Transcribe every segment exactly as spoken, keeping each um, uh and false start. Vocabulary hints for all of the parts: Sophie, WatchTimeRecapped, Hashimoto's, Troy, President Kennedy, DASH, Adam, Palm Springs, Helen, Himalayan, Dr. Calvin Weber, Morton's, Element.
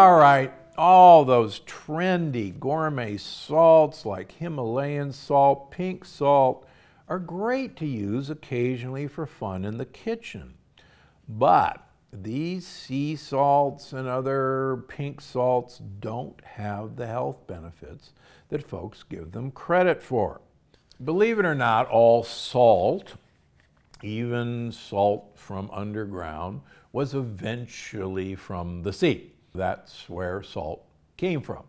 All right, all those trendy gourmet salts like Himalayan salt, pink salt, are great to use occasionally for fun in the kitchen. But these sea salts and other pink salts don't have the health benefits that folks give them credit for. Believe it or not, all salt, even salt from underground, was eventually from the sea. That's where salt came from.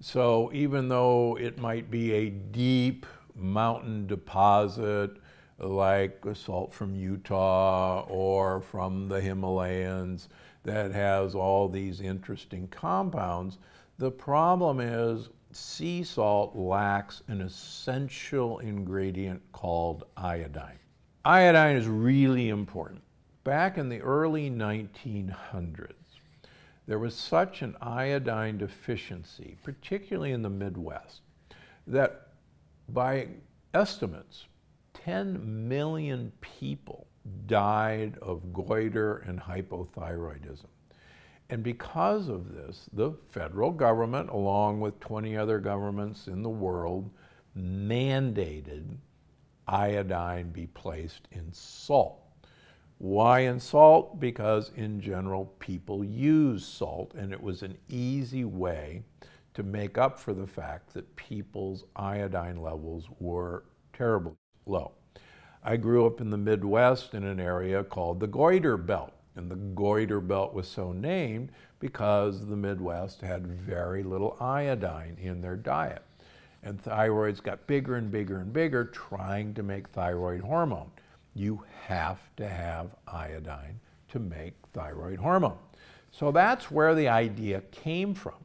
So even though it might be a deep mountain deposit like the salt from Utah or from the Himalayas that has all these interesting compounds, the problem is sea salt lacks an essential ingredient called iodine. Iodine is really important. Back in the early nineteen hundreds, there was such an iodine deficiency, particularly in the Midwest, that by estimates, ten million people died of goiter and hypothyroidism. And because of this, the federal government, along with twenty other governments in the world, mandated iodine be placed in salt. Why in salt? Because in general, people use salt, and it was an easy way to make up for the fact that people's iodine levels were terribly low. I grew up in the Midwest in an area called the Goiter Belt, and the Goiter Belt was so named because the Midwest had very little iodine in their diet. And thyroids got bigger and bigger and bigger trying to make thyroid hormone. You have to have iodine to make thyroid hormone. So that's where the idea came from.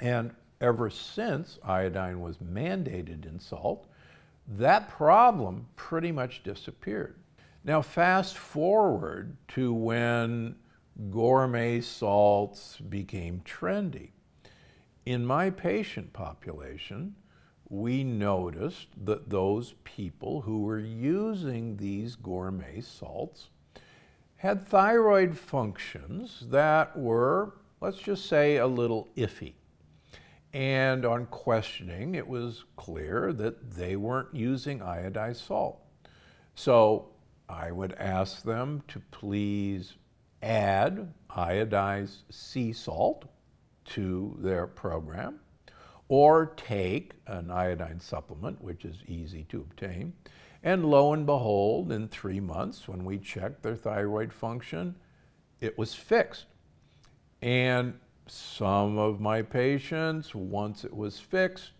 And ever since iodine was mandated in salt, that problem pretty much disappeared. Now fast forward to when gourmet salts became trendy. In my patient population, we noticed that those people who were using these gourmet salts had thyroid functions that were, let's just say, a little iffy. And on questioning, it was clear that they weren't using iodized salt. So I would ask them to please add iodized sea salt to their program, or take an iodine supplement, which is easy to obtain. And lo and behold, in three months, when we checked their thyroid function, it was fixed. And some of my patients, once it was fixed,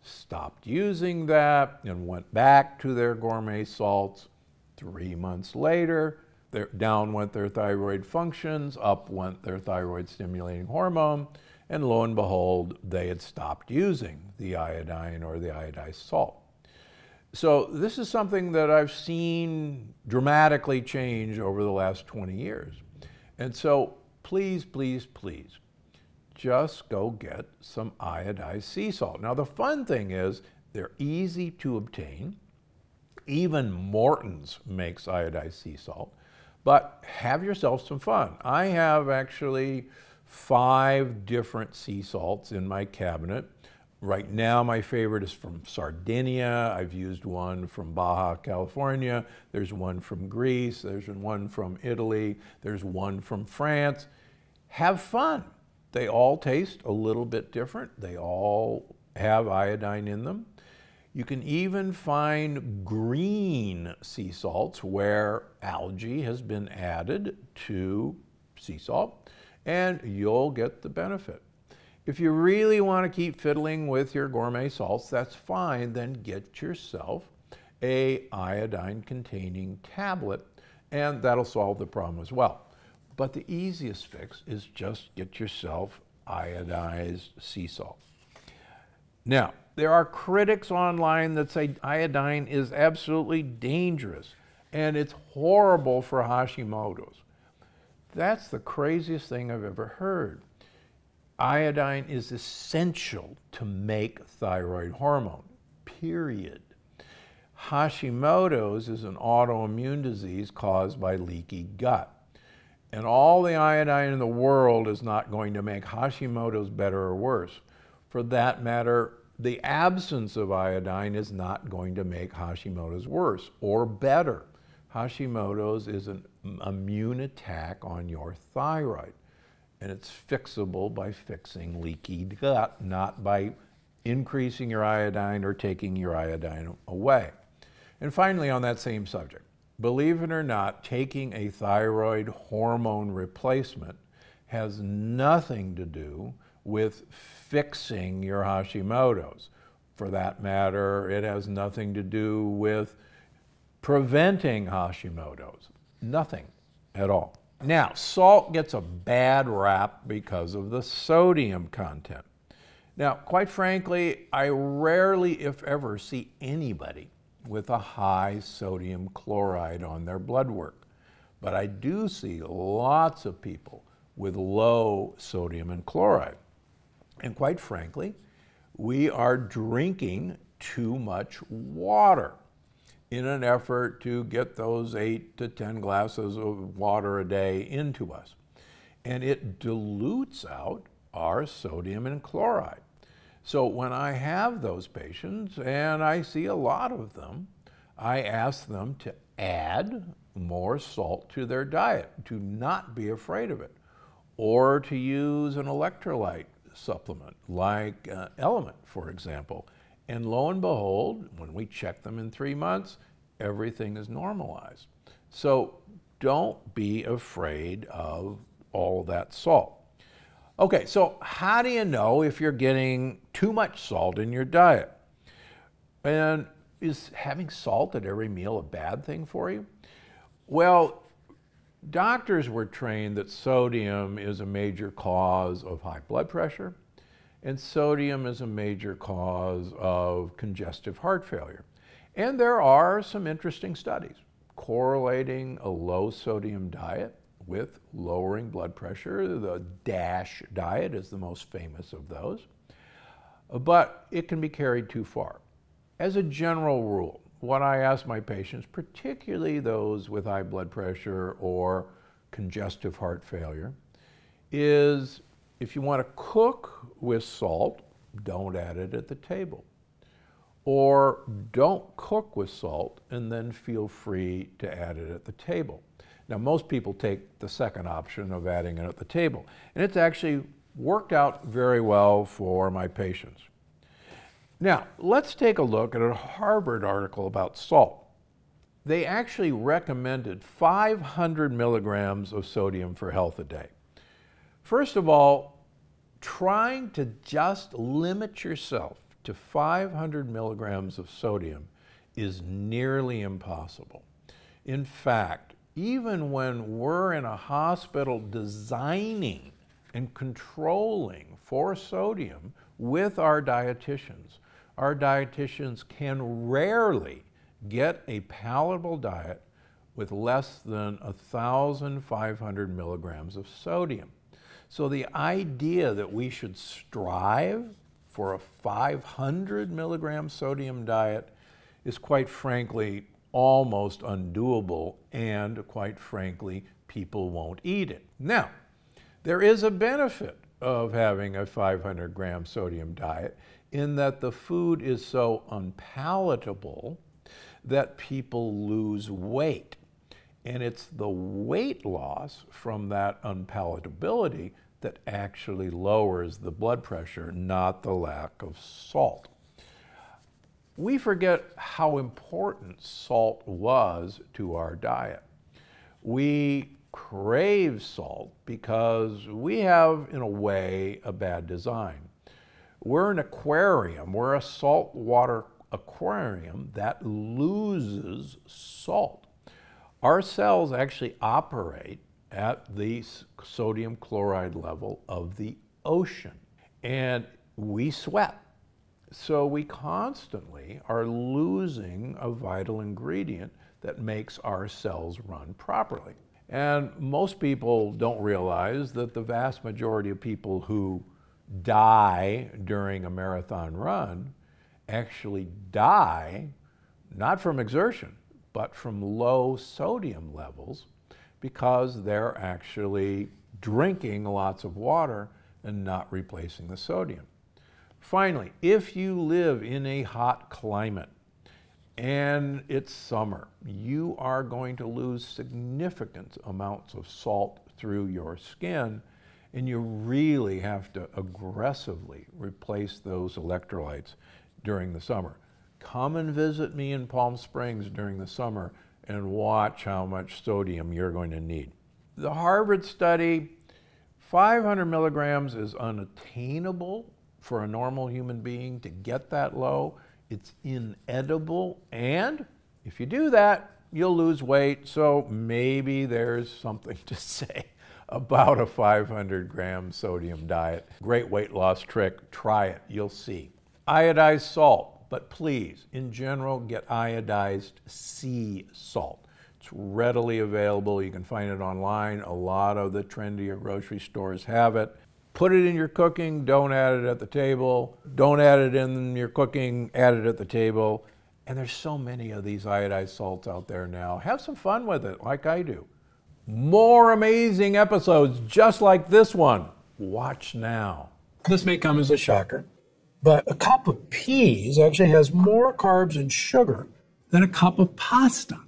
stopped using that and went back to their gourmet salts. Three months later, their, down went their thyroid functions, up went their thyroid stimulating hormone, and lo and behold, they had stopped using the iodine or the iodized salt. So this is something that I've seen dramatically change over the last twenty years. And so please, please, please, just go get some iodized sea salt. Now the fun thing is they're easy to obtain. Even Morton's makes iodized sea salt, but have yourself some fun. I have actually five different sea salts in my cabinet. Right now, my favorite is from Sardinia. I've used one from Baja California. There's one from Greece. There's one from Italy. There's one from France. Have fun. They all taste a little bit different. They all have iodine in them. You can even find green sea salts where algae has been added to sea salt, and you'll get the benefit. If you really want to keep fiddling with your gourmet salts, that's fine. Then get yourself a iodine-containing tablet, and that'll solve the problem as well. But the easiest fix is just get yourself iodized sea salt. Now, there are critics online that say iodine is absolutely dangerous, and it's horrible for Hashimoto's. That's the craziest thing I've ever heard. Iodine is essential to make thyroid hormone, period. Hashimoto's is an autoimmune disease caused by leaky gut. And all the iodine in the world is not going to make Hashimoto's better or worse. For that matter, the absence of iodine is not going to make Hashimoto's worse or better. Hashimoto's is an immune attack on your thyroid, and it's fixable by fixing leaky gut, not by increasing your iodine or taking your iodine away. And finally, on that same subject, believe it or not, taking a thyroid hormone replacement has nothing to do with fixing your Hashimoto's. For that matter, it has nothing to do with preventing Hashimoto's. Nothing at all. Now, salt gets a bad rap because of the sodium content. Now, quite frankly, I rarely, if ever, see anybody with a high sodium chloride on their blood work. But I do see lots of people with low sodium and chloride. And quite frankly, we are drinking too much water in an effort to get those eight to ten glasses of water a day into us. And it dilutes out our sodium and chloride. So when I have those patients, and I see a lot of them, I ask them to add more salt to their diet, to not be afraid of it, or to use an electrolyte supplement like uh, Element, for example. And lo and behold, when we check them in three months, everything is normalized. So don't be afraid of all that salt. Okay, so how do you know if you're getting too much salt in your diet? And is having salt at every meal a bad thing for you? Well, doctors were trained that sodium is a major cause of high blood pressure, and sodium is a major cause of congestive heart failure. And there are some interesting studies correlating a low sodium diet with lowering blood pressure. The DASH diet is the most famous of those, but it can be carried too far. As a general rule, what I ask my patients, particularly those with high blood pressure or congestive heart failure, is if you want to cook with salt, don't add it at the table. Or don't cook with salt and then feel free to add it at the table. Now, most people take the second option of adding it at the table, and it's actually worked out very well for my patients. Now, let's take a look at a Harvard article about salt. They actually recommended five hundred milligrams of sodium for health a day. First of all, trying to just limit yourself to five hundred milligrams of sodium is nearly impossible. In fact, even when we're in a hospital designing and controlling for sodium with our dietitians, our dietitians can rarely get a palatable diet with less than one thousand five hundred milligrams of sodium. So the idea that we should strive for a five hundred milligram sodium diet is, quite frankly, almost undoable, and quite frankly, people won't eat it. Now, there is a benefit of having a five hundred gram sodium diet in that the food is so unpalatable that people lose weight. And it's the weight loss from that unpalatability that actually lowers the blood pressure, not the lack of salt. We forget how important salt was to our diet. We crave salt because we have, in a way, a bad design. We're an aquarium. We're a saltwater aquarium that loses salt. Our cells actually operate at the sodium chloride level of the ocean, and we sweat. So we constantly are losing a vital ingredient that makes our cells run properly. And most people don't realize that the vast majority of people who die during a marathon run actually die not from exertion, but from low sodium levels because they're actually drinking lots of water and not replacing the sodium. Finally, if you live in a hot climate and it's summer, you are going to lose significant amounts of salt through your skin, and you really have to aggressively replace those electrolytes during the summer. Come and visit me in Palm Springs during the summer and watch how much sodium you're going to need. The Harvard study, five hundred milligrams is unattainable for a normal human being to get that low. It's inedible, and if you do that, you'll lose weight, so maybe there's something to say about a five hundred gram sodium diet. Great weight loss trick, try it, you'll see. Iodized salt, but please, in general, get iodized sea salt. It's readily available, you can find it online, a lot of the trendier grocery stores have it. Put it in your cooking, don't add it at the table. Don't add it in your cooking, add it at the table. And there's so many of these iodized salts out there now. Have some fun with it, like I do. More amazing episodes just like this one. Watch now. This may come as a shocker, but a cup of peas actually has more carbs and sugar than a cup of pasta.